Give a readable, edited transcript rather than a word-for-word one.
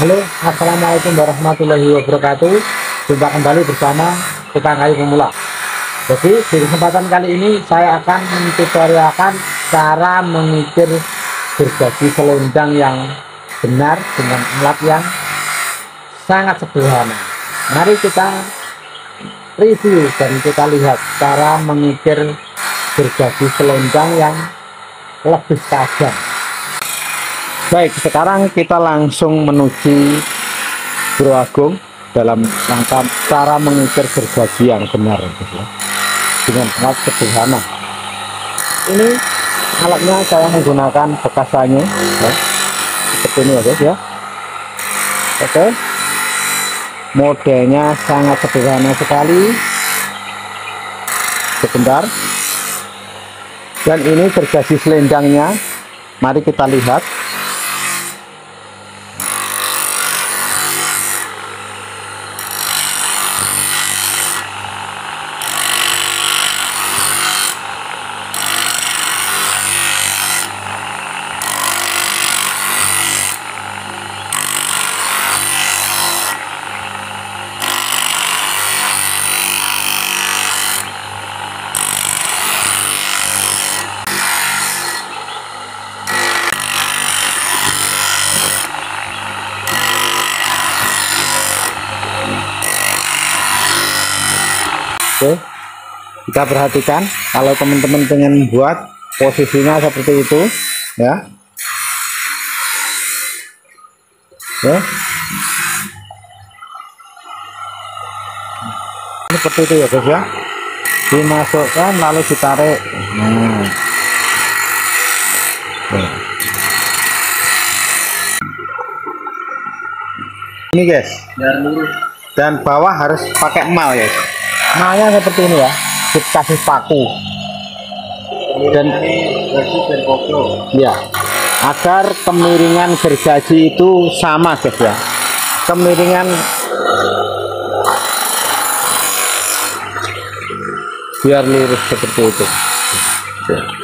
Halo, assalamualaikum warahmatullahi wabarakatuh. Jumpa kembali bersama tukang kayu pemula. Jadi di kesempatan kali ini saya akan mentutorialkan cara mengikir gergaji selondang yang benar dengan alat yang sangat sederhana. Mari kita review dan kita lihat cara mengikir gergaji selondang yang lebih tajam. Baik, sekarang kita langsung menuju Bro Agung dalam rangka cara mengikir gergaji yang benar dengan alat sederhana. Ini alatnya saya menggunakan bekasannya seperti ini ya. Oke, modelnya sangat sederhana sekali. Sebentar, dan ini gergaji selendangnya, mari kita lihat. Oke, kita perhatikan kalau teman-teman pengen membuat posisinya seperti itu ya. Oke, ini seperti itu ya guys ya, dimasukkan lalu ditarik. Ini guys, dan bawah harus pakai emal ya. Malnya seperti ini ya, dikasih paku dan ya, agar kemiringan gergaji itu sama guys ya. Kemiringan biar lurus seperti itu.